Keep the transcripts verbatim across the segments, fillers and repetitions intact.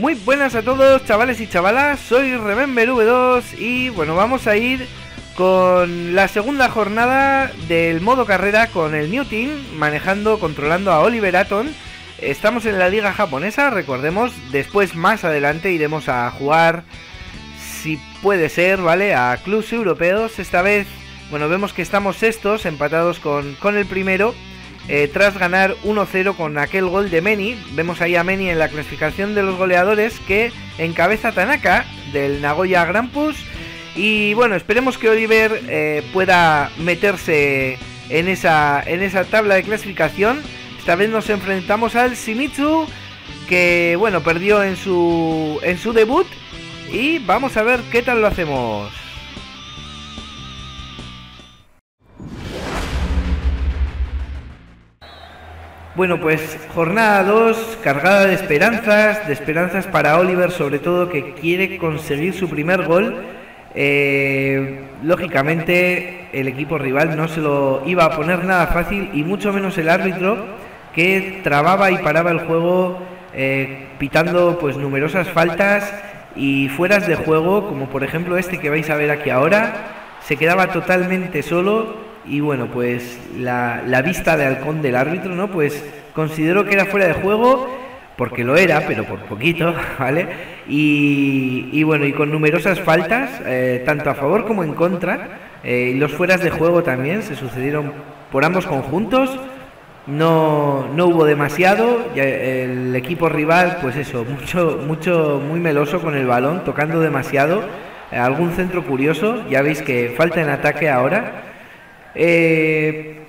Muy buenas a todos, chavales y chavalas, soy Remember V dos y bueno, vamos a ir con la segunda jornada del modo carrera con el New Team, manejando, controlando a Oliver Atton. Estamos en la liga japonesa, recordemos, después más adelante iremos a jugar, si puede ser, ¿vale?, a clubs europeos. Esta vez, bueno, vemos que estamos sextos, empatados con, con el primero. Eh, tras ganar uno cero con aquel gol de Meni, vemos ahí a Meni en la clasificación de los goleadores, que encabeza Tanaka del Nagoya Grampus. Y bueno, esperemos que Oliver eh, pueda meterse en esa, en esa tabla de clasificación. Esta vez nos enfrentamos al Shimizu, que bueno, perdió en su, en su debut, y vamos a ver qué tal lo hacemos. Bueno, pues jornada dos, cargada de esperanzas, de esperanzas para Oliver, sobre todo, que quiere conseguir su primer gol. Eh, lógicamente el equipo rival no se lo iba a poner nada fácil, y mucho menos el árbitro, que trababa y paraba el juego, eh, pitando pues numerosas faltas y fueras de juego, como por ejemplo este que vais a ver aquí ahora. Se quedaba totalmente solo. Y bueno, pues la, la vista de halcón del árbitro, ¿no? Pues consideró que era fuera de juego, porque lo era, pero por poquito, ¿vale? Y, y bueno, y con numerosas faltas, eh, tanto a favor como en contra. Eh, los fueras de juego también se sucedieron por ambos conjuntos. No, no hubo demasiado. El equipo rival, pues eso, mucho, mucho, muy meloso con el balón, tocando demasiado. Eh, algún centro curioso, ya veis que falta en ataque ahora. Eh,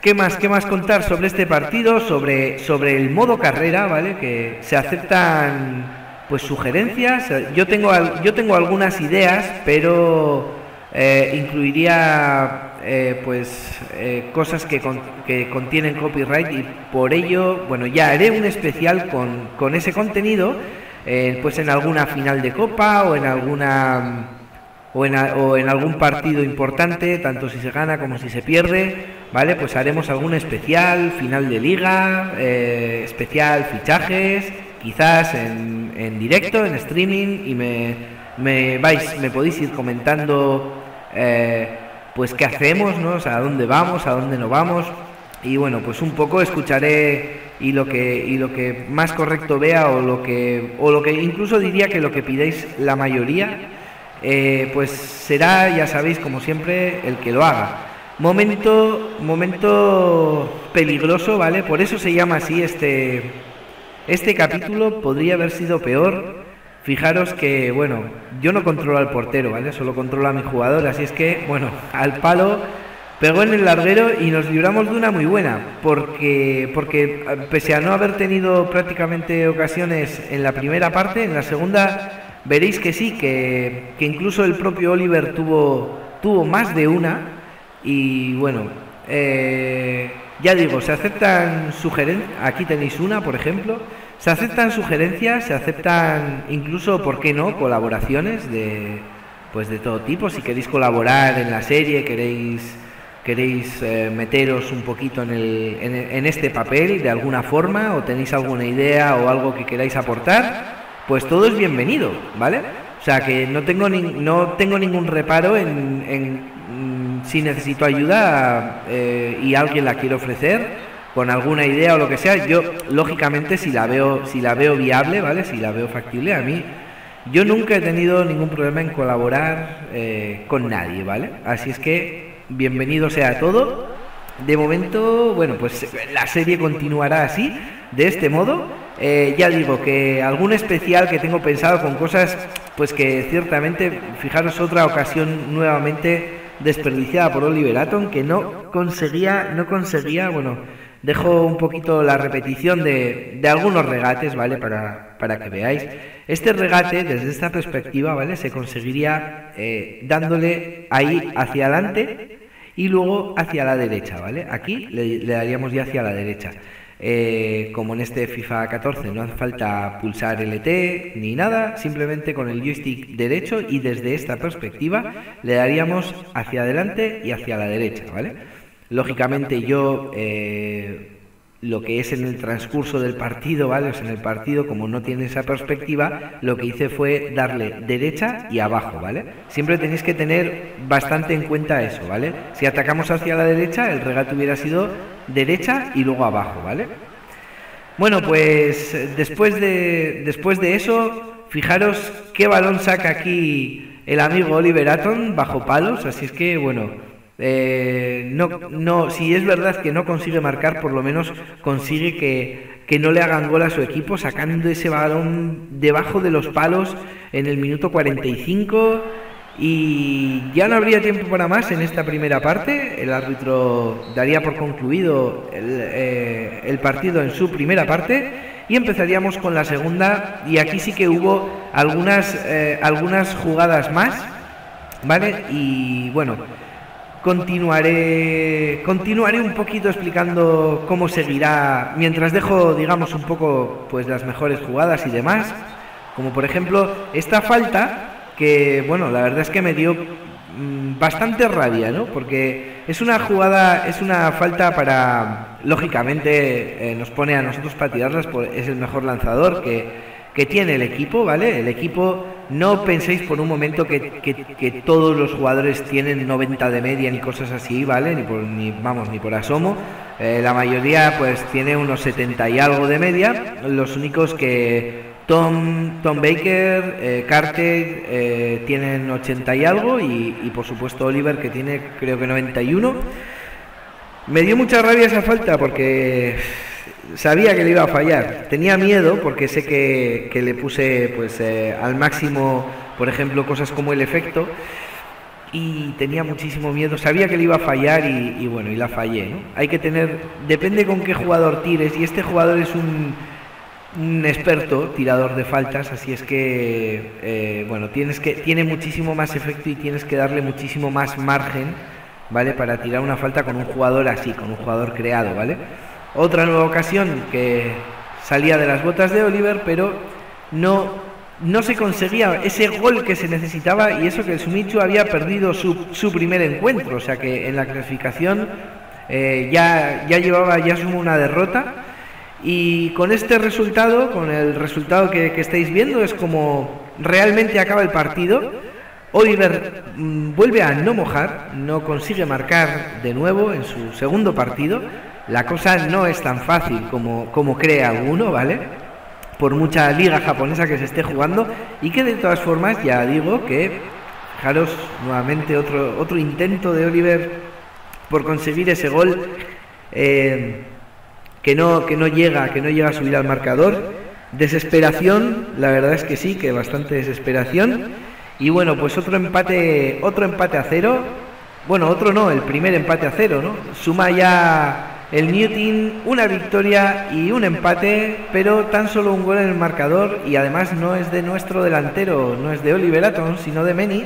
¿Qué más qué más contar sobre este partido? Sobre, sobre el modo carrera, ¿vale? Que se aceptan pues sugerencias. Yo tengo, yo tengo algunas ideas, pero eh, incluiría eh, pues eh, cosas que, con, que contienen copyright, y por ello, bueno, ya haré un especial con, con ese contenido, eh, pues en alguna final de copa o en alguna... O en, a, o en algún partido importante, tanto si se gana como si se pierde, ¿vale? Pues haremos algún especial, final de liga, eh, especial fichajes, quizás en, en directo, en streaming, y me, me vais, me podéis ir comentando eh, pues qué hacemos, ¿no? O sea, a dónde vamos, a dónde no vamos. Y bueno, pues un poco escucharé y lo que y lo que más correcto vea, o lo que o lo que incluso diría que lo que pidáis la mayoría. Eh, pues será, ya sabéis, como siempre, el que lo haga. Momento, momento peligroso, ¿vale? Por eso se llama así este, este capítulo. Podría haber sido peor. Fijaros que, bueno, yo no controlo al portero, ¿vale? Solo controlo a mi jugador, así es que, bueno, al palo pegó en el larguero y nos libramos de una muy buena, porque, porque pese a no haber tenido prácticamente ocasiones en la primera parte, en la segunda... Veréis que sí, que, que incluso el propio Oliver tuvo, tuvo más de una. Y bueno, eh, ya digo, se aceptan sugerencias. Aquí tenéis una, por ejemplo. Se aceptan sugerencias, se aceptan incluso, ¿por qué no?, colaboraciones de, pues de todo tipo. Si queréis colaborar en la serie, queréis, queréis eh, meteros un poquito en, el, en, en este papel de alguna forma, o tenéis alguna idea o algo que queráis aportar, pues todo es bienvenido, ¿vale? O sea, que no tengo ni, no tengo ningún reparo en, en si necesito ayuda eh, y alguien la quiere ofrecer con alguna idea o lo que sea. Yo, lógicamente, si la veo, si la veo viable, ¿vale?, si la veo factible, a mí, yo nunca he tenido ningún problema en colaborar eh, con nadie, ¿vale? Así es que bienvenido sea todo. De momento, bueno, pues la serie continuará así, de este modo. Eh, ya digo que algún especial que tengo pensado con cosas pues que ciertamente, fijaros, otra ocasión nuevamente desperdiciada por Oliver Atton, que no conseguía, no conseguía, bueno, dejo un poquito la repetición de, de algunos regates, ¿vale?, para, para que veáis. Este regate, desde esta perspectiva, ¿vale?, se conseguiría eh, dándole ahí hacia adelante y luego hacia la derecha, ¿vale? Aquí le, le daríamos ya hacia la derecha. Eh, como en este FIFA catorce, no hace falta pulsar L T ni nada, simplemente con el joystick derecho y desde esta perspectiva le daríamos hacia adelante y hacia la derecha, ¿vale? Lógicamente yo eh, lo que es en el transcurso del partido, ¿vale? O sea, en el partido, como no tiene esa perspectiva, lo que hice fue darle derecha y abajo, ¿vale? Siempre tenéis que tener bastante en cuenta eso, ¿vale? Si atacamos hacia la derecha, el regate hubiera sido derecha y luego abajo, ¿vale? Bueno, pues después de, después de eso, fijaros qué balón saca aquí el amigo Oliver Atton bajo palos, así es que, bueno... Eh, no, no, si es verdad que no consigue marcar, por lo menos consigue que, que no le hagan gol a su equipo, sacando ese balón debajo de los palos en el minuto cuarenta y cinco. Y ya no habría tiempo para más en esta primera parte. El árbitro daría por concluido el, eh, el partido en su primera parte y empezaríamos con la segunda. Y aquí sí que hubo algunas, eh, algunas jugadas más, ¿vale? Y bueno... Continuaré, continuaré un poquito explicando cómo seguirá, mientras dejo, digamos, un poco pues las mejores jugadas y demás, como por ejemplo esta falta, que bueno, la verdad es que me dio mmm, bastante rabia, ¿no? Porque es una jugada, es una falta para, lógicamente eh, nos pone a nosotros para tirarlas, por, es el mejor lanzador que... que tiene el equipo, ¿vale? El equipo, no penséis por un momento que, que, que todos los jugadores tienen noventa de media ni cosas así, ¿vale? Ni por, ni, vamos, ni por asomo. Eh, la mayoría, pues, tiene unos setenta y algo de media. Los únicos que... Tom, Tom Baker, eh, Carter, eh, tienen ochenta y algo. Y, y, por supuesto, Oliver, que tiene, creo que noventa y uno. Me dio mucha rabia esa falta porque... sabía que le iba a fallar, tenía miedo porque sé que, que le puse pues eh, al máximo, por ejemplo, cosas como el efecto, y tenía muchísimo miedo, sabía que le iba a fallar y, y bueno, y la fallé, ¿no? Hay que tener, depende con qué jugador tires, y este jugador es un, un experto tirador de faltas, así es que, eh, bueno, tienes que, tiene muchísimo más efecto y tienes que darle muchísimo más margen, ¿vale? Para tirar una falta con un jugador así, con un jugador creado, ¿vale? Otra nueva ocasión que salía de las botas de Oliver, pero no, no se conseguía ese gol que se necesitaba, y eso que el Shimizu había perdido su, su primer encuentro, o sea que en la clasificación eh, ya, ya llevaba, ya sumó una derrota, y con este resultado, con el resultado que, que estáis viendo, es como realmente acaba el partido. Oliver mm, vuelve a no mojar, no consigue marcar de nuevo en su segundo partido. La cosa no es tan fácil como, como cree alguno, ¿vale? Por mucha liga japonesa que se esté jugando, y que de todas formas, ya digo que, fijaros, nuevamente otro, otro intento de Oliver por conseguir ese gol eh, que, no, que no llega, que no llega a subir al marcador. Desesperación, la verdad es que sí, que bastante desesperación. Y bueno, pues otro empate, otro empate a cero. Bueno, otro no, el primer empate a cero, ¿no? Suma ya... el New Team, una victoria y un empate, pero tan solo un gol en el marcador, y además no es de nuestro delantero, no es de Oliver Atton, sino de Meni.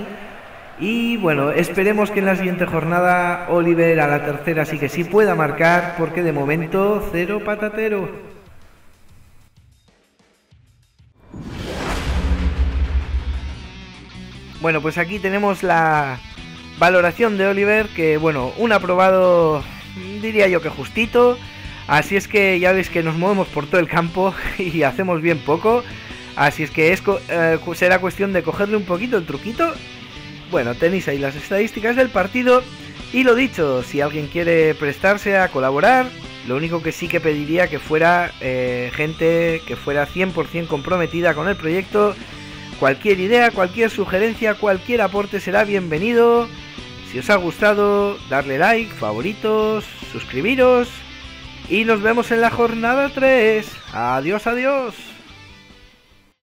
Y bueno, esperemos que en la siguiente jornada Oliver a la tercera sí que sí pueda marcar, porque de momento cero patatero. Bueno, pues aquí tenemos la valoración de Oliver, que bueno, un aprobado... diría yo que justito. Así es que ya veis que nos movemos por todo el campo y hacemos bien poco. Así es que es, eh, será cuestión de cogerle un poquito el truquito. Bueno, tenéis ahí las estadísticas del partido. Y lo dicho, si alguien quiere prestarse a colaborar, lo único que sí que pediría que fuera eh, gente que fuera cien por cien comprometida con el proyecto. Cualquier idea, cualquier sugerencia, cualquier aporte será bienvenido. Si os ha gustado, darle like, favoritos, suscribiros y nos vemos en la jornada tres. Adiós, adiós.